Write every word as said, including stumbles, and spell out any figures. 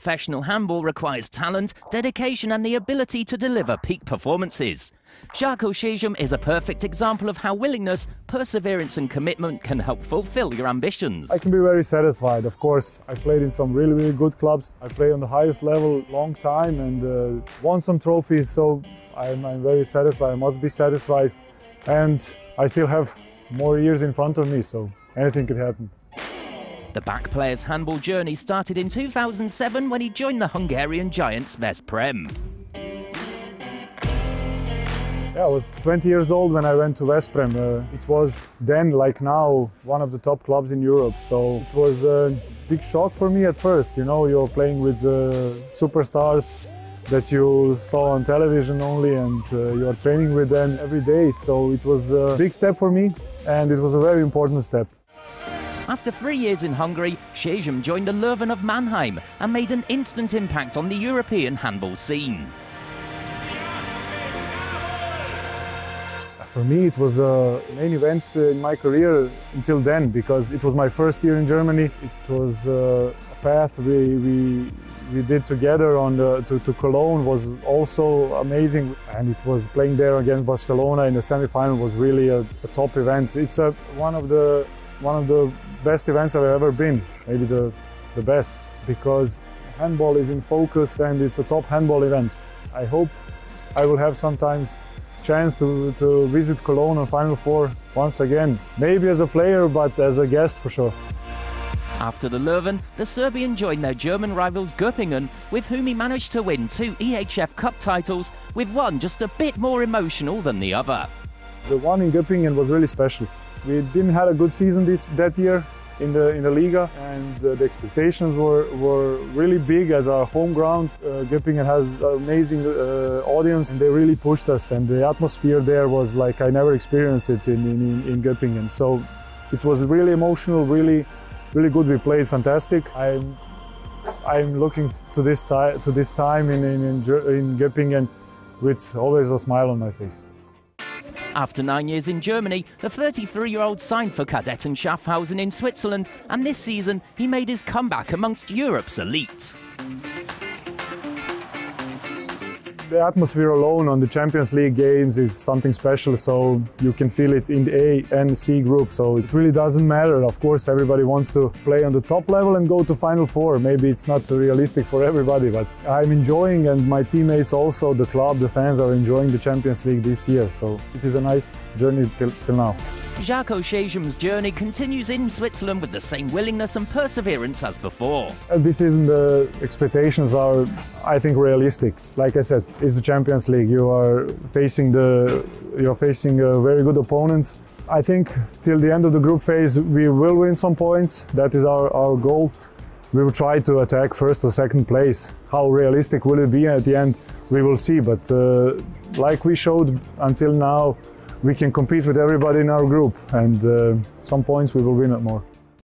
Professional handball requires talent, dedication and the ability to deliver peak performances. Zarko Sesum is a perfect example of how willingness, perseverance and commitment can help fulfill your ambitions. I can be very satisfied, of course. I played in some really, really good clubs. I played on the highest level a long time and uh, won some trophies, so I'm, I'm very satisfied. I must be satisfied, and I still have more years in front of me, so anything could happen. The back player's handball journey started in two thousand seven when he joined the Hungarian giants Veszprém. Yeah, I was twenty years old when I went to Veszprém. Uh, it was then, like now, one of the top clubs in Europe, so it was a big shock for me at first. You know, you're playing with uh, superstars that you saw on television only, and uh, you're training with them every day, so it was a big step for me, and it was a very important step. After three years in Hungary, Sesum joined the Löwen of Mannheim and made an instant impact on the European handball scene. For me, it was a main event in my career until then, because it was my first year in Germany. It was a path we, we, we did together on the, to, to Cologne was also amazing, and it was playing there against Barcelona in the semi-final was really a, a top event. It's a, one of the one of the best events I've ever been, maybe the, the best, because handball is in focus and it's a top handball event. I hope I will have sometimes chance to, to visit Cologne on Final Four once again, maybe as a player, but as a guest for sure. After the Löwen, the Serbian joined their German rivals Göppingen, with whom he managed to win two E H F Cup titles, with one just a bit more emotional than the other. The one in Göppingen was really special. We didn't have a good season this that year in the in the Liga, and uh, the expectations were were really big at our home ground. Uh, Göppingen has an amazing uh, audience, and they really pushed us, and the atmosphere there was like I never experienced it in in, in Göppingen. So it was really emotional, really really good. We played fantastic. I'm I'm looking to this to this time in in in, in Göppingen with always a smile on my face. After nine years in Germany, the thirty-three-year-old signed for Kadetten Schaffhausen in Switzerland, and this season he made his comeback amongst Europe's elite. The atmosphere alone on the Champions League games is something special, so you can feel it in the A and C group, so it really doesn't matter. Of course, everybody wants to play on the top level and go to Final Four. Maybe it's not so realistic for everybody, but I'm enjoying, and my teammates also, the club, the fans are enjoying the Champions League this year, so it is a nice journey till, till now. Zarko Sesum's journey continues in Switzerland with the same willingness and perseverance as before. This isn't the expectations are, I think, realistic. Like I said, it's the Champions League. You are facing the, you're facing uh, very good opponents. I think till the end of the group phase, we will win some points. That is our, our goal. We will try to attack first or second place. How realistic will it be at the end? We will see. But uh, like we showed until now, we can compete with everybody in our group, and uh, some points we will win at more.